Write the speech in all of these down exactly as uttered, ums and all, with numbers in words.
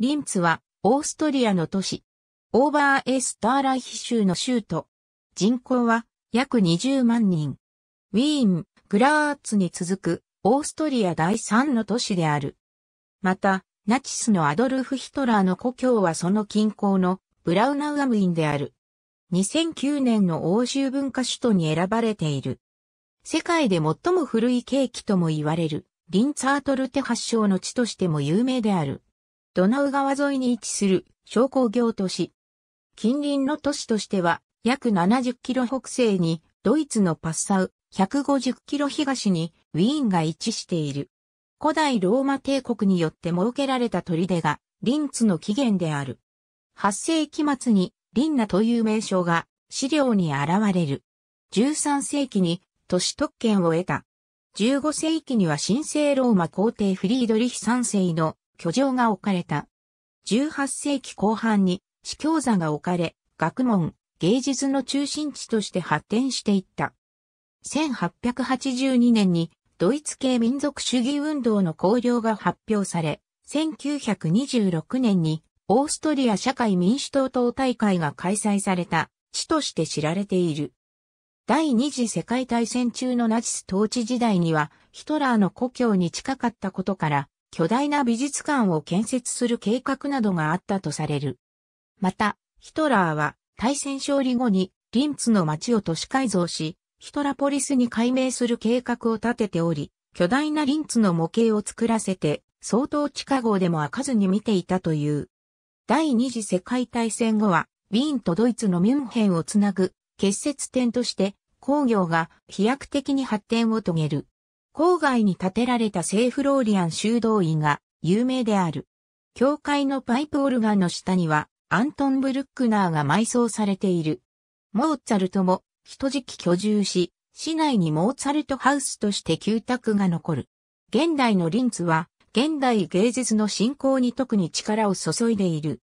リンツはオーストリアの都市、オーバーエスターライヒ州の州都。人口は約にじゅうまんにん。ウィーン、グラーツに続くオーストリアだいさんの都市である。また、ナチスのアドルフ・ヒトラーの故郷はその近郊のブラウナウアムインである。にせんきゅうねんの欧州文化首都に選ばれている。世界で最も古いケーキとも言われる、リンツァートルテ発祥の地としても有名である。ドナウ川沿いに位置する商工業都市。近隣の都市としては約ななじゅっキロ北西にドイツのパッサウ、ひゃくごじゅっキロ東にウィーンが位置している。古代ローマ帝国によって設けられた砦がリンツの起源である。はっせいきまつにリンナという名称が資料に現れる。じゅうさんせいきに都市特権を得た。じゅうごせいきには神聖ローマ皇帝フリードリヒさんせいの居城が置かれた。じゅうはっせいきこう半に司教座が置かれ、学問、芸術の中心地として発展していった。せんはっぴゃくはちじゅうにねんにドイツ系民族主義運動の綱領が発表され、せんきゅうひゃくにじゅうろくねんにオーストリア社会民主党党大会が開催された地として知られている。第二次世界大戦中のナチス統治時代にはヒトラーの故郷に近かったことから、巨大な美術館を建設する計画などがあったとされる。また、ヒトラーは大戦勝利後にリンツの街を都市改造し、ヒトラポリスに改名する計画を立てており、巨大なリンツの模型を作らせて、総統地下壕でも開かずに見ていたという。第二次世界大戦後は、ウィーンとドイツのミュンヘンをつなぐ結節点として、工業が飛躍的に発展を遂げる。郊外に建てられた聖フローリアン修道院が有名である。教会のパイプオルガンの下にはアントン・ブルックナーが埋葬されている。モーツァルトも一時期居住し、市内にモーツァルトハウスとして旧宅が残る。現代のリンツは現代芸術の振興に特に力を注いでいる。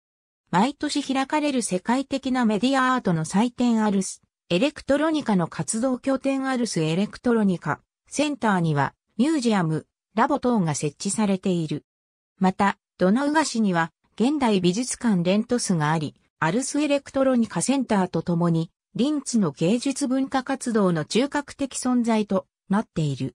毎年開かれる世界的なメディアアートの祭典アルス、エレクトロニカの活動拠点アルスエレクトロニカ。センターにはミュージアム、ラボ等が設置されている。また、ドナウ川市には現代美術館レントスがあり、アルスエレクトロニカセンターとともに、リンツの芸術文化活動の中核的存在となっている。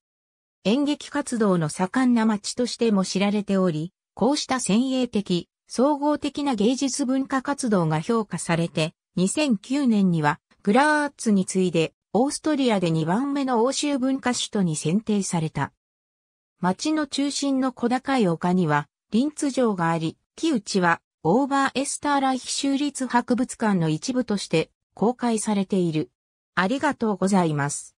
演劇活動の盛んな街としても知られており、こうした先鋭的、総合的な芸術文化活動が評価されて、にせんきゅうねんにはグラーツに次いで、オーストリアでにばんめの欧州文化首都に選定された。町の中心の小高い丘には、リンツ城があり、木内は、オーバーエスターライヒ州立博物館の一部として公開されている。ありがとうございます。